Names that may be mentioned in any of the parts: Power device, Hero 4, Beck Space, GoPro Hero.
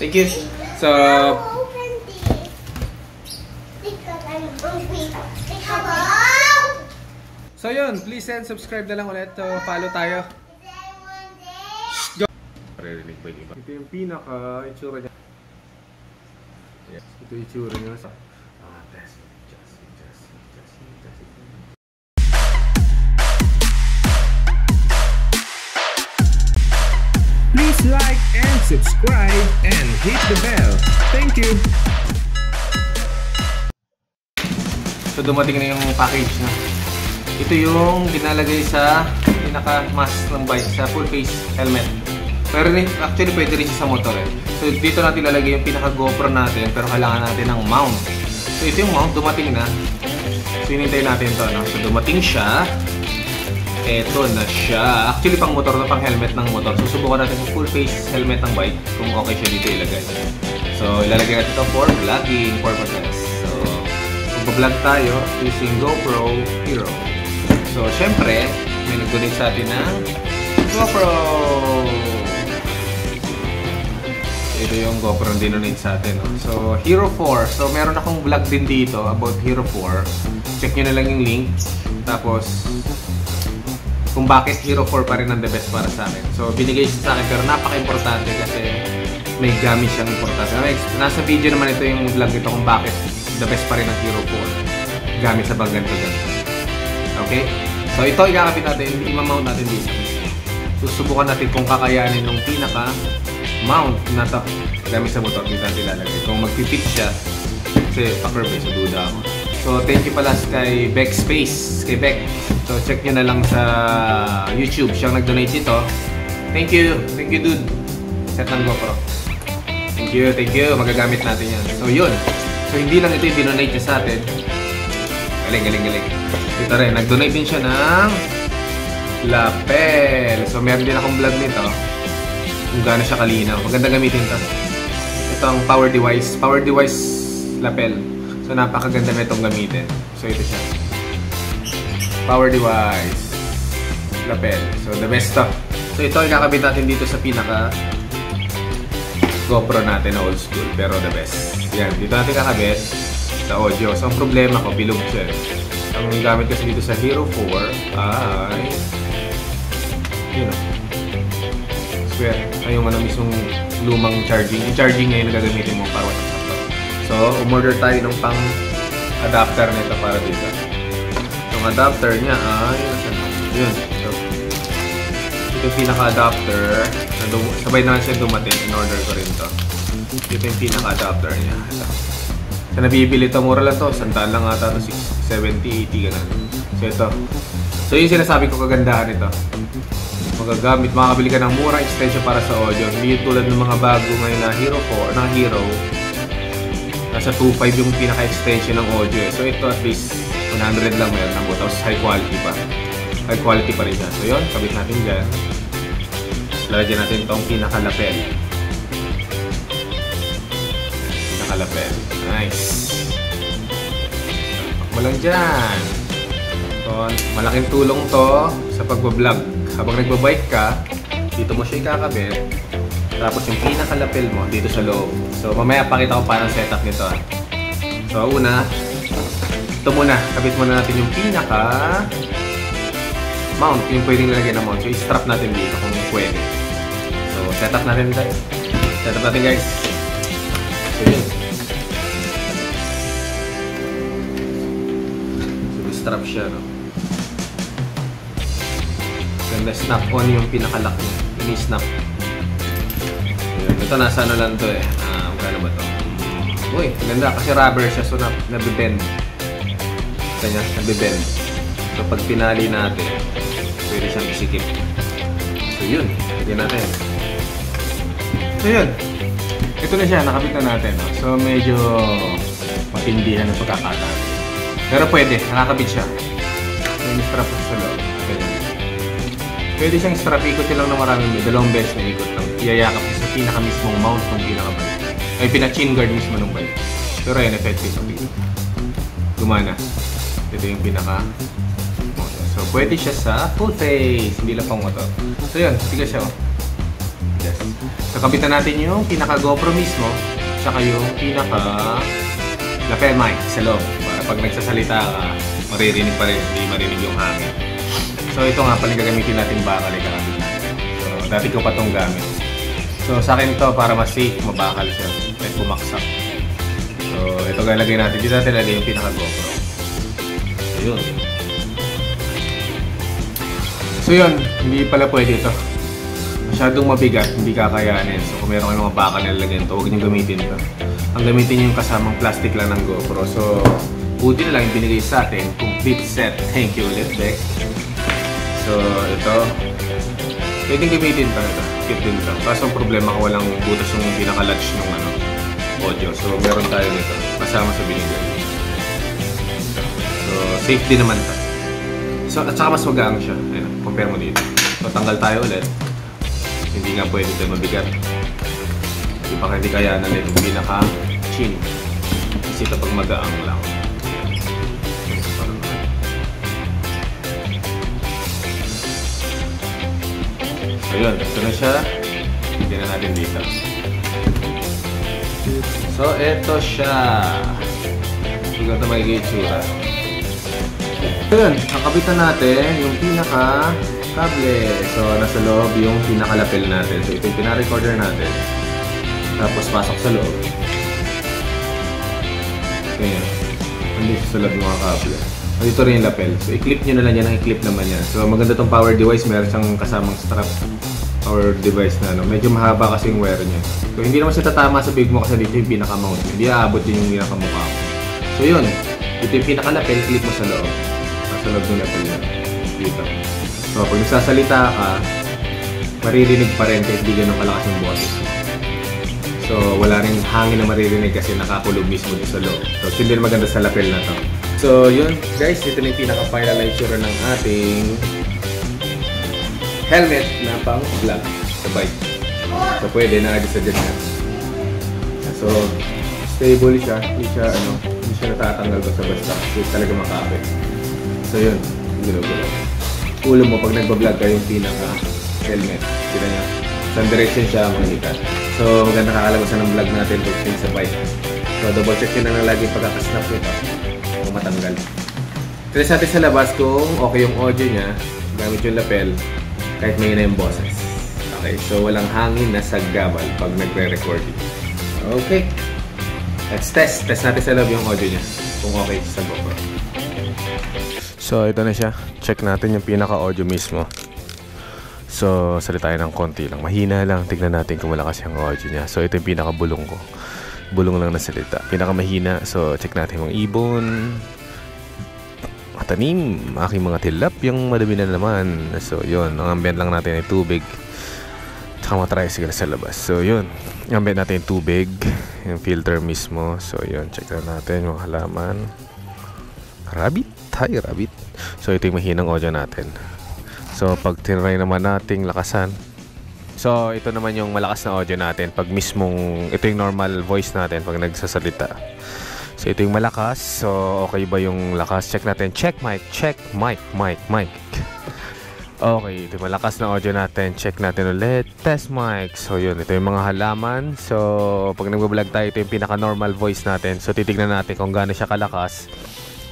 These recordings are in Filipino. Thank you. So yun, please and subscribe na lang ulit. Follow tayo. Ito yung pinaka itsura niya. Yes. Ito yung itsura niya sa please like and subscribe and hit the bell. Thank you. So dumating na yung package na. Ito yung pinalagay sa pinaka-mask ng bike, sa full face helmet. Pero actually pwede rin siya sa motor eh. So dito natin lalagay yung pinaka-GoPro natin, pero kailangan natin ng mount. So ito yung mount, dumating na. So hinintay natin ito, no? So dumating siya. Eto na siya. Actually pang motor na, pang helmet ng motor. So subukan natin yung full face helmet ng bike, kung okay siya dito ilagay. So ilalagay natin ito for vlogging purposes. So mag-vlog tayo using GoPro Hero. So syempre, may nag-donate sa atin ng GoPro! Ito yung GoPro na dinonate sa atin. So, Hero 4. So, meron akong vlog din dito about Hero 4. Check nyo na lang yung link. Tapos, kung bakit Hero 4 pa rin ang the best para sa akin. So, binigay siya sa akin pero napaka-importante kasi may gamit siyang importante. Nasa video naman ito yung vlog dito kung bakit the best pa rin ang Hero 4. Gamit sa bag ganito. Okay? So, ito ikakapit natin. Imamount natin dito. Susubukan natin kung kakayanin ng pinaka mount na ito. Gamit sa motor, dito natin lalagay. Kung mag-fit siya, kasi pa-curve eh, so duda ako. So, thank you pala kay Beck Space, kay Beck. So, check nyo na lang sa YouTube. Siyang nag-donate dito. Thank you. Thank you, dude. Set ng GoPro. Thank you, thank you. Magagamit natin yan. So, yun. So, hindi lang ito yung dinonate niya sa atin. Galing, galing, galing. Ito rin. Nag-donate din siya ng lapel. So, meron din akong vlog nito. Kung gano'n siya kalinaw. Maganda gamitin ito. Ito ang power device. Power device lapel. So, napakaganda na itong gamitin. So, ito siya. Power device lapel. So, the best to. So, ito ang kakabit natin dito sa pinaka GoPro natin na old school. Pero the best. Yan. Dito natin kakabit sa audio. So, ang problema ko, bilog siya. Ang gamit kasi dito sa Hero 4 ay yun know, ay yung ano mismong lumang charging. Yung charging ngayon na gagamitin mo para walang sakto. So, umorder tayo ng pang adapter nito para dito. Yung adapter niya ay yun. So, ito yung pinaka-adapter. Sabay naman siya dumating. In-order ko rin to. Ito yung pinaka-adapter niya. So, nabibili ito. Mura lang to. Sandaan lang ata to. 70, 80 ganun. So, ito. So, yung sinasabi ko kagandahan nito. Magagamit, makakabili ka ng murang extension para sa audio. Hindi tulad ng mga bago ngayon na Hero 4, na Hero. Nasa 2.5 yung pinaka-extension ng audio eh. So ito at least 100 lang meron ang buto. Tapos high quality pa. High quality pa rin yan. So yun, kabit natin dyan. Lagyan natin itong pinaka-lapel. Pinaka-lapel. Nice. Pakpak mo lang dyan. So, malaking tulong to sa pagbablog. Habang nagbabike ka, dito mo siya ikakabit. Tapos yung pinaka-lapel mo dito sa loob. So mamaya pakita ko paano ang setup nito. So una, ito muna. Kabit muna natin yung pinaka-mount. Yung pwedeng nilagay na mount. So i-strap natin dito kung pwede. So setup natin guys. Setup natin guys. So yun. So i-strap siya no. Ganda, snap on yung pinaka-lock niya. Ini-snap. Ito, nasa ano lang to eh. Magkano ba to? Uy, ganda. Kasi rubber siya. So, nabibend. Kanya, nabibend. So, pag pinali natin, pwede siyang isikip. So, yun. Pwede natin. So, yun. Ito na siya. Nakabit na natin. So, medyo matindihan ang pagkakataon. Pero pwede. Nakakabit siya. May strap sa loob. Pwede siyang strap-ikot lang na maraming dalawang beses na ikot lang. Iyayakap niya sa pinaka-mismong mount ng pinaka-balik. Ay, pina-chin guard mismo ng balik. Pero ayun, effective sa pinaka. Gumana. Ito yung pinaka-mount. So, pwede siya sa full face. Hindi lang pang motor. So, yun. Tiga siya, oh. guys. Kakabitan natin yung pinaka GoPro mismo, saka yung pinaka lapel mic sa loob. Para pag nagsasalita ka, maririnig pa rin, hindi marinig yung hangin. So ito nga pala gagamitin natin bakal eh kakabit natin. So dati ko pa itong gamit. So sa akin ito para mas safe, mabakal siya, kahit bumaksak. So ito galagay natin, dito natin lagay yung pinaka GoPro. So yun. So yun, hindi pala pwede ito. Masyadong mabigat, hindi kakayanin. So kung meron kayong mga bakal na lalagyan ito, huwag niyong gamitin ito. Ang gamitin niyo yung kasamang plastic lang ng GoPro. So buti na lang yung binigay sa atin, complete set. Thank you ulit, Beck. So ito, pwedeng gamitin pa ito. Keep din ito. Kaso ang problema ko walang butas yung pinaka-latch ng ano, audio. So meron tayo nito, kasama sa binigay. So safe din naman ito. So, at saka mas magaang siya. Ayan, compare mo dito. So, tanggal tayo ulit. Hindi nga pwede ito mabigat. Hindi pa hindi kaya na nito pinaka-chin. Kasi ito pag magaang lang. So, yun. Ito na siya. Hindi na natin dito. So, ito siya. Huwag natin magiging itsura. Ayan, nakabitan natin yung pinaka-kable. So, nasa loob yung pinaka-lapel natin. So, ito yung pina-recorder natin. Tapos, pasok sa loob. Ayan. Nandito sa loob yung mga kable. Nandito rin yung lapel. So, i-clip nyo na lang yan. I-clip naman yan. So, maganda tong power device. Meron siyang kasamang strap. Power device na ano. Medyo mahaba kasi yung wire niya. So, hindi naman siya tatama sa big mo kasi dito yung pinaka-mount. Hindi aabot din yung pinaka-mukha ko. So, yun. Ito yung pinaka-lapel. Clip mo sa loob. Sa loob ng lapel na dito. So, pag nagsasalita ka, maririnig pa rin kahit di ganun kalakas yung boses. So, wala rin hangin na maririnig kasi nakakulog mismo dito sa loob. So, hindi rin maganda sa lapel na to. So, yun guys, ito na yung pinaka-final itsura ng ating helmet na pang-vlog sa bike. So, pwede na adjust na. So, stable siya. Hindi siya natatanggal ko sa basta. So, talaga makapit. So yun, gulaw-gulaw. Ulo mo pag nagbablog ka yung pinaka-helmet. Sila niya. Sa direction siya makikita. So maganda kakalabasan ng vlog natin pag sa bike. So double check yun na lagi pagkakasnap nito. Kung matanggal. Test natin sa labas kung okay yung audio niya. Gamit yung lapel. Kahit may na yung boses. Okay, so walang hangin na sa gabal pag nagre-recording. Okay. Let's test. Test natin sa loob yung audio niya. Kung okay sa GoPro. So, ito na siya. Check natin yung pinaka-audio mismo. So, salita tayo ng konti lang. Mahina lang. Tignan natin kung malakas yung audio niya. So, ito yung pinaka-bulong ko. Bulong lang na salita. Pinaka-mahina. So, check natin yung ibon. Matanim. Aking mga tilap. Yung madami na naman. So, yun. Ang ambient lang natin ay tubig. Tsaka matricycle sa labas. So, yun. Ang ambient natin yung tubig. Yung filter mismo. So, yun. Check natin yung halaman. Rabbit. Hi, rabbit. So, ito yung mahinang audio natin. So, pag tinry naman nating lakasan. So, ito naman yung malakas na audio natin. Pag mismong, ito yung normal voice natin pag nagsasalita. So, ito yung malakas. So, okay ba yung lakas? Check natin. Check mic, mic. Okay, ito yung malakas na audio natin. Check natin ulit. Test mic. So, yun. Ito yung mga halaman. So, pag nag-vlog tayo, ito yung pinaka-normal voice natin. So, titignan natin kung gaano siya kalakas.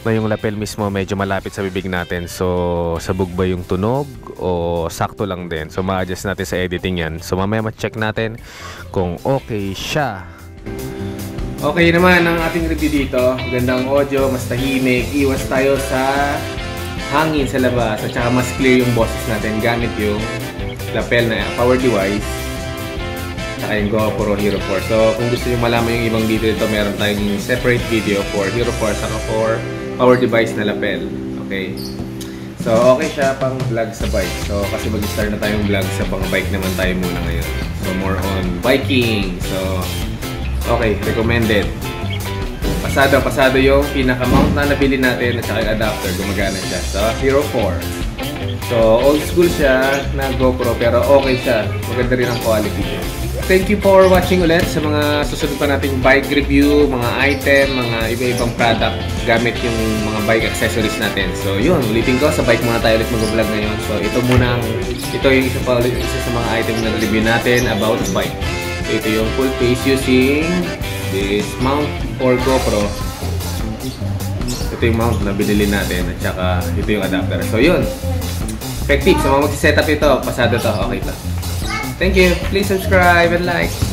Na yung lapel mismo medyo malapit sa bibig natin. So, sabog ba yung tunog o sakto lang din? So, ma-adjust natin sa editing yan. So, mamaya ma-check natin kung okay siya. Okay naman ang ating review dito. Gandang audio, mas tahimik. Iwas tayo sa hangin sa labas. At saka mas clear yung boses natin gamit yung lapel na power device. Saka yung GoPro Hero 4. So, kung gusto nyo malaman yung ibang detail dito, meron tayong separate video for Hero 4 saka for power device na lapel. Okay. So, okay siya pang vlog sa bike. So, kasi mag-start na tayong vlog sa pang bike naman tayo muna ngayon. So, more on biking. So, okay. Recommended. Pasado yung pinaka-mount na nabili natin at saka yung adapter. Gumagana siya sa Hero 4. So, old school siya na GoPro pero okay siya. Maganda rin ang quality niya. thank you for watching ulit sa mga susunod pa nating bike review, mga item, mga iba-ibang product gamit yung mga bike accessories natin. So yun, ulitin ko, sa bike muna tayo ulit mag-vlog ngayon. So ito muna, ito yung isa sa mga item na review natin about bike. So ito yung full face using this mount or GoPro. Ito yung mount na binili natin at saka ito yung adapter. So yun, effective. So mga magsiset up ito, pasado to, okay pa. Thank you. Please subscribe and like.